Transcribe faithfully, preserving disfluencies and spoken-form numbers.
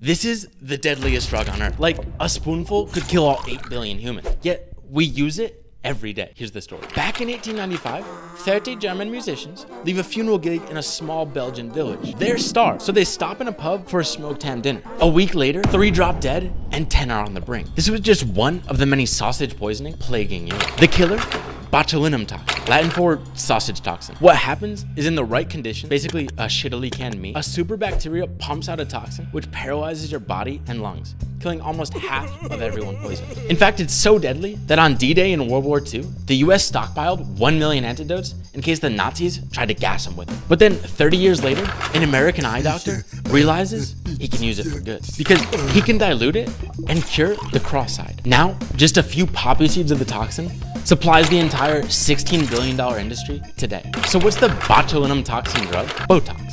This is the deadliest drug on Earth. Like, a spoonful could kill all eight billion humans, yet we use it every day. Here's the story. Back in eighteen ninety-five, thirty German musicians leave a funeral gig in a small Belgian village. They're starved, so they stop in a pub for a smoked ham dinner. A week later, three drop dead and ten are on the brink. This was just one of the many sausage poisoning plaguing Europe. The killer? Botulinum toxin, Latin for sausage toxin. What happens is, in the right condition, basically a shittily canned meat, a super bacteria pumps out a toxin which paralyzes your body and lungs, killing almost half of everyone poisoned. In fact, it's so deadly that on D-Day in World War Two, the U S stockpiled one million antidotes in case the Nazis tried to gas them with it. But then thirty years later, an American eye doctor realizes he can use it for good because he can dilute it and cure the cross-eyed. Now, just a few poppy seeds of the toxin supplies the entire sixteen billion dollar industry today. So what's the botulinum toxin drug? Botox.